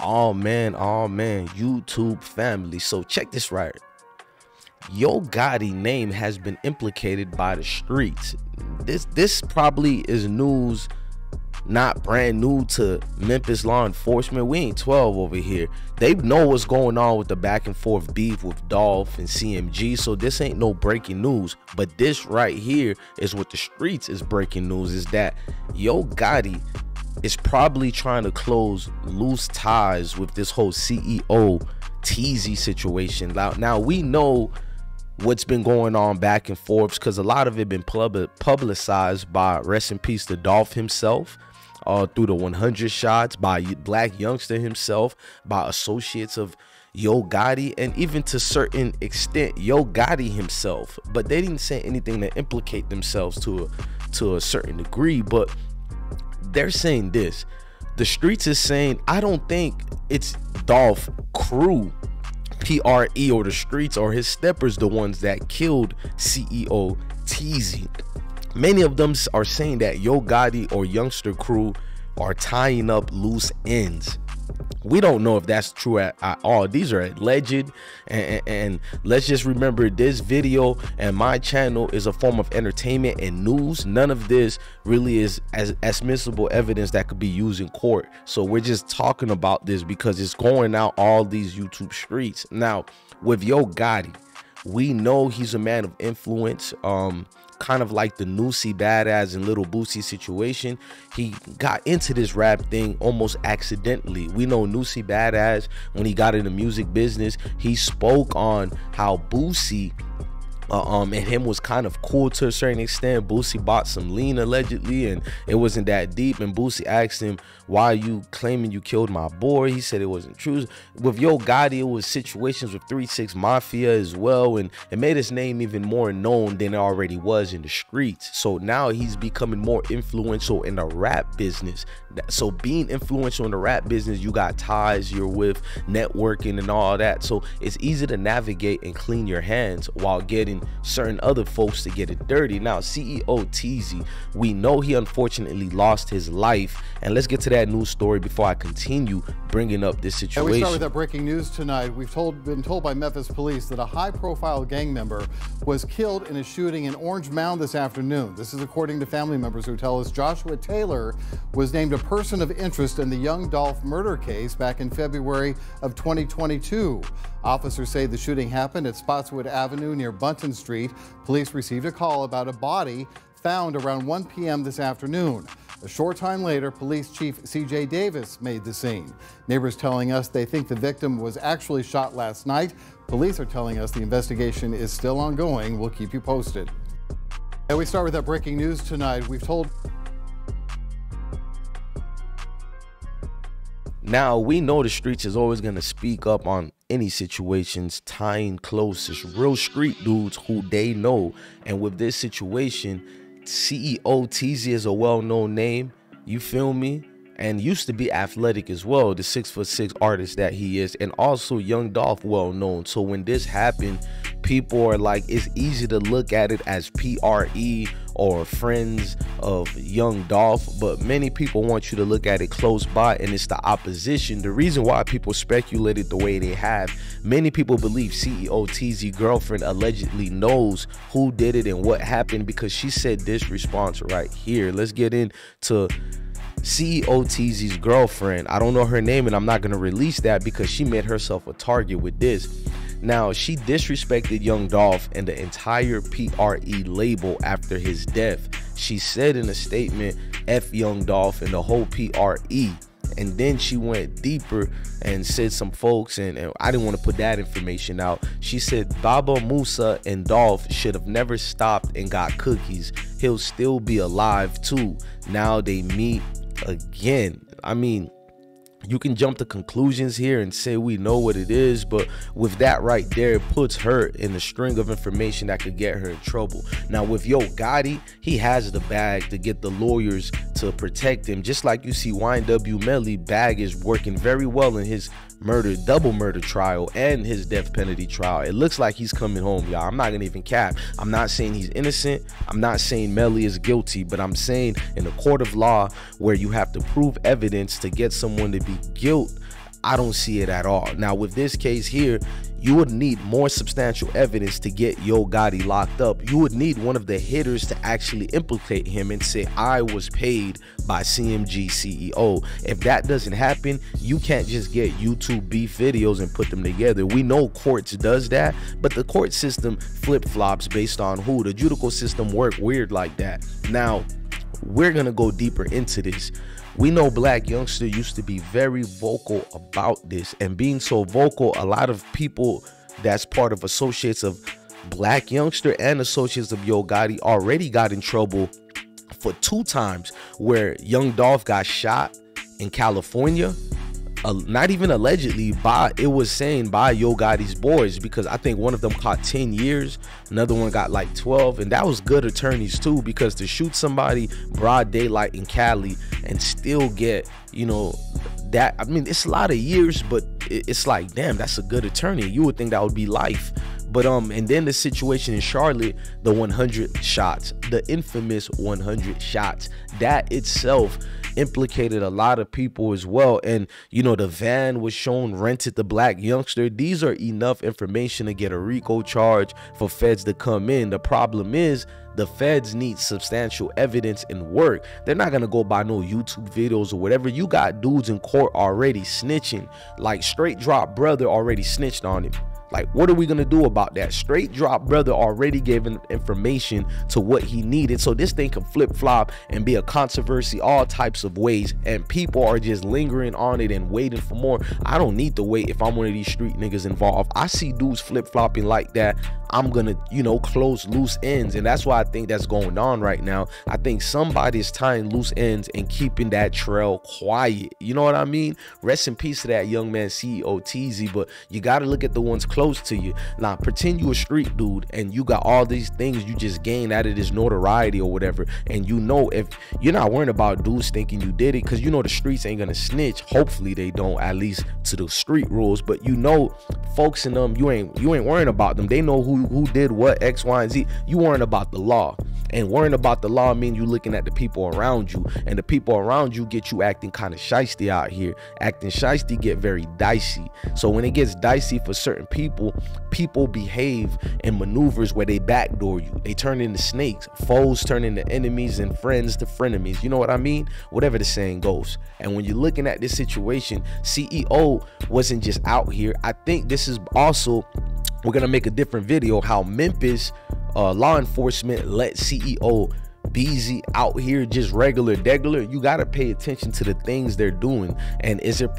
Oh man, YouTube family. So check this right. Yo Gotti name has been implicated by the streets. This probably is news not brand new to Memphis law enforcement. We ain't 12 over here. They know what's going on with the back and forth beef with Dolph and CMG, so this ain't no breaking news. But this right here is what the streets is breaking news, is that Yo Gotti is probably trying to close loose ties with this whole CEO Teezy situation. Now we know what's been going on back and forth because a lot of it been publicized by, rest in peace to Dolph himself, through the 100 shots, by Blac Youngsta himself, by associates of Yo Gotti, and even to certain extent Yo Gotti himself. But they didn't say anything to implicate themselves to a certain degree. But they're saying this. The streets is saying, I don't think it's Dolph crew, PRE, or the streets or his steppers the ones that killed CEO Teezy. Many of them are saying that Yo Gotti or Youngster crew are tying up loose ends. We don't know if that's true at all. These are alleged, and let's just remember, this video and my channel is a form of entertainment and news. None of this really is as admissible evidence that could be used in court. So we're just talking about this because it's going out all these YouTube streets. Now with Yo Gotti, we know he's a man of influence, kind of like the Nussie Badass and Little Boosie situation. He got into this rap thing almost accidentally. We know Nussie Badass, when he got in the music business, he spoke on how Boosie and him was kind of cool to a certain extent. Boosie bought some lean allegedly, and it wasn't that deep, and Boosie asked him, why are you claiming you killed my boy? He said it wasn't true. With Yo Gotti, it was situations with 3 6 Mafia as well, and it made his name even more known than it already was in the streets. So now he's becoming more influential in the rap business. So being influential in the rap business, you got ties, you're with networking and all that, so it's easy to navigate and clean your hands while getting certain other folks to get it dirty. Now CEO Teezy, we know he unfortunately lost his life, and let's get to that news story before I continue bringing up this situation. And we start with that breaking news tonight. We've been told by Memphis police that a high-profile gang member was killed in a shooting in Orange Mound this afternoon. This is according to family members who tell us Joshua Taylor was named a person of interest in the Young Dolph murder case back in February of 2022. Officers say the shooting happened at Spotswood Avenue near Bunton Street. Police received a call about a body found around 1 p.m. this afternoon. A short time later, Police Chief CJ Davis made the scene. Neighbors telling us they think the victim was actually shot last night. Police are telling us the investigation is still ongoing. We'll keep you posted. And we start with that breaking news tonight. We've told... Now, we know the streets is always going to speak up on any situations tying closest real street dudes who they know. And with this situation, CEO Teezy is a well-known name, you feel me? And used to be athletic as well, the 6'6" artist that he is, and also Young Dolph, well-known. So when this happened, people are like, it's easy to look at it as PRE or friends of Young Dolph, but many people want you to look at it close by, and it's the opposition. The reason why people speculated the way they have, many people believe CEO Teezy girlfriend allegedly knows who did it and what happened, because she said this response right here. Let's get into CEO Teezy's girlfriend. I don't know her name, and I'm not going to release that because she made herself a target with this. Now, she disrespected Young Dolph and the entire PRE label after his death. She said in a statement, F Young Dolph and the whole PRE. And then she went deeper and said some folks, and I didn't want to put that information out. She said Baba Musa and Dolph should have never stopped and got cookies. He'll still be alive too. Now they meet again. I mean, you can jump to conclusions here and say we know what it is, but with that right there, it puts her in the string of information that could get her in trouble. Now with Yo Gotti, he has the bag to get the lawyers to protect him, just like you see YNW Melly bag is working very well in his double murder trial and his death penalty trial. It looks like he's coming home, y'all. I'm not gonna even cap. I'm not saying he's innocent, I'm not saying Melly is guilty, but I'm saying in the court of law, where you have to prove evidence to get someone to be guilty I don't see it at all. Now with this case here, you would need more substantial evidence to get Yo Gotti locked up. You would need one of the hitters to actually implicate him and say, I was paid by CMG CEO. If that doesn't happen, you can't just get YouTube beef videos and put them together. We know courts does that, but the court system flip-flops based on who. The judicial system work weird like that. Now, we're gonna go deeper into this. We know Blac Youngsta used to be very vocal about this, and being so vocal, a lot of people that's part of associates of Blac Youngsta and associates of Yo Gotti already got in trouble for 2 times where Young Dolph got shot in California. Not even allegedly, by, it was saying by Yo Gotti's boys, because I think one of them caught 10 years, another one got like 12, and that was good attorneys too, because to shoot somebody broad daylight in Cali and still get, you know, that, I mean, it's a lot of years, but it's like, damn, that's a good attorney. You would think that would be life. But and then the situation in Charlotte, the 100 shots, the infamous 100 shots, that itself implicated a lot of people as well. And, you know, the van was shown rented to Blac Youngsta. These are enough information to get a RICO charge for feds to come in. The problem is the feds need substantial evidence and work. They're not going to go by no YouTube videos or whatever. You got dudes in court already snitching, like Straight Drop Brother already snitched on him. Like, what are we going to do about that? Straight Drop Brother already gave information to what he needed. So this thing can flip-flop and be a controversy all types of ways. And people are just lingering on it and waiting for more. I don't need to wait if I'm one of these street niggas involved. I see dudes flip-flopping like that. I'm going to, you know, close loose ends. And that's why I think that's going on right now. I think somebody's tying loose ends and keeping that trail quiet. You know what I mean? Rest in peace to that young man, CEO Teezy. But you got to look at the ones close to you. Now, pretend you a street dude and you got all these things you just gained out of this notoriety or whatever. And you know, if you're not worrying about dudes thinking you did it, because you know the streets ain't going to snitch. Hopefully they don't, at least to the street rules. But you know, folks in them, you ain't worrying about them. They know who did what, X, Y, and Z. You worrying about the law. And worrying about the law mean you looking at the people around you. And the people around you get you acting kind of shysty out here. Acting shysty get very dicey. So when it gets dicey for certain people behave in maneuvers where they backdoor you. They turn into snakes. Foes turn into enemies and friends to frenemies. You know what I mean? Whatever the saying goes. And when you're looking at this situation, CEO wasn't just out here. I think this is also, we're going to make a different video how Memphis law enforcement let CEO Beezy out here just regular degular. You got to pay attention to the things they're doing, and is it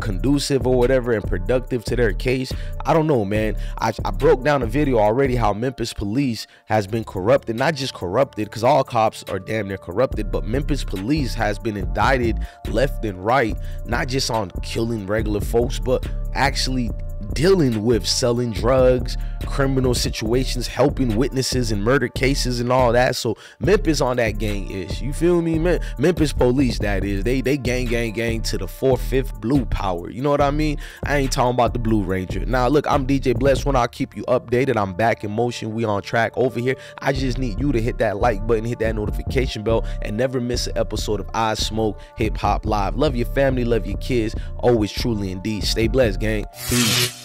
conducive or whatever and productive to their case? I don't know, man. I broke down a video already how Memphis police has been corrupted. Not just corrupted, because all cops are damn near corrupted, but Memphis police has been indicted left and right, not just on killing regular folks, but actually dealing with selling drugs, criminal situations, helping witnesses in murder cases and all that. So Memphis on that gang ish, you feel me? Memphis police, that is, they gang to the 4/5 blue power. You know what I mean? I ain't talking about the Blue Ranger. Now look, I'm DJ Blessone. I'll keep you updated. I'm back in motion. We on track over here. I just need you to hit that like button, hit that notification bell, and never miss an episode of I Smoke Hip Hop Live. Love your family, love your kids, always truly indeed. Stay blessed, gang. Peace.